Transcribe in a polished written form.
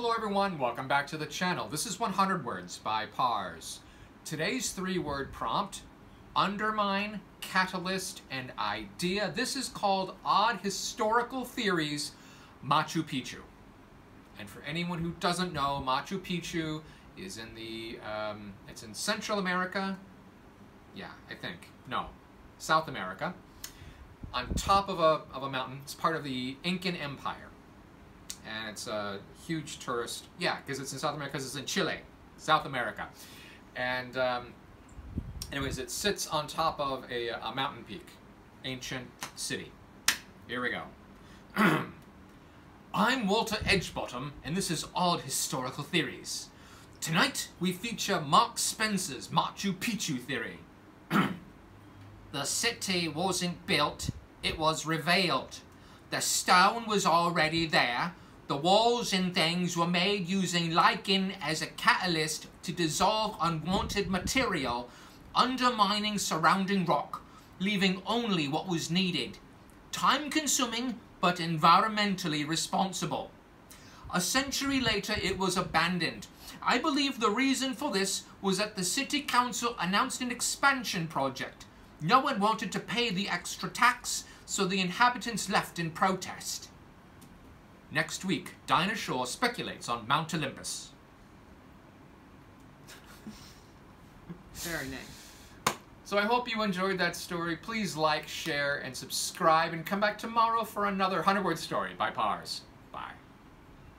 Hello everyone, welcome back to the channel. This is 100 Words by Pars. Today's three-word prompt, undermine, catalyst, and idea. This is called Odd Historical Theories, Machu Picchu. And for anyone who doesn't know, Machu Picchu is in the, it's in Central America. Yeah, I think, no, South America. On top of a mountain, it's part of the Incan Empire. And it's a huge tourist, yeah, because it's in South America, because it's in Chile, South America. And anyways, it sits on top of a mountain peak, ancient city. Here we go. I'm Walter Edgebottom, and this is Odd Historical Theories. Tonight, we feature Mark Spencer's Machu Picchu theory. The city wasn't built, it was revealed. The stone was already there. The walls and things were made using lichen as a catalyst to dissolve unwanted material, undermining surrounding rock, leaving only what was needed. Time-consuming, but environmentally responsible. A century later, it was abandoned. I believe the reason for this was that the city council announced an expansion project. No one wanted to pay the extra tax, so the inhabitants left in protest. Next week, Dinah Shore speculates on Mount Olympus. Very nice. So I hope you enjoyed that story. Please like, share, and subscribe, and come back tomorrow for another 100-word story by Pars.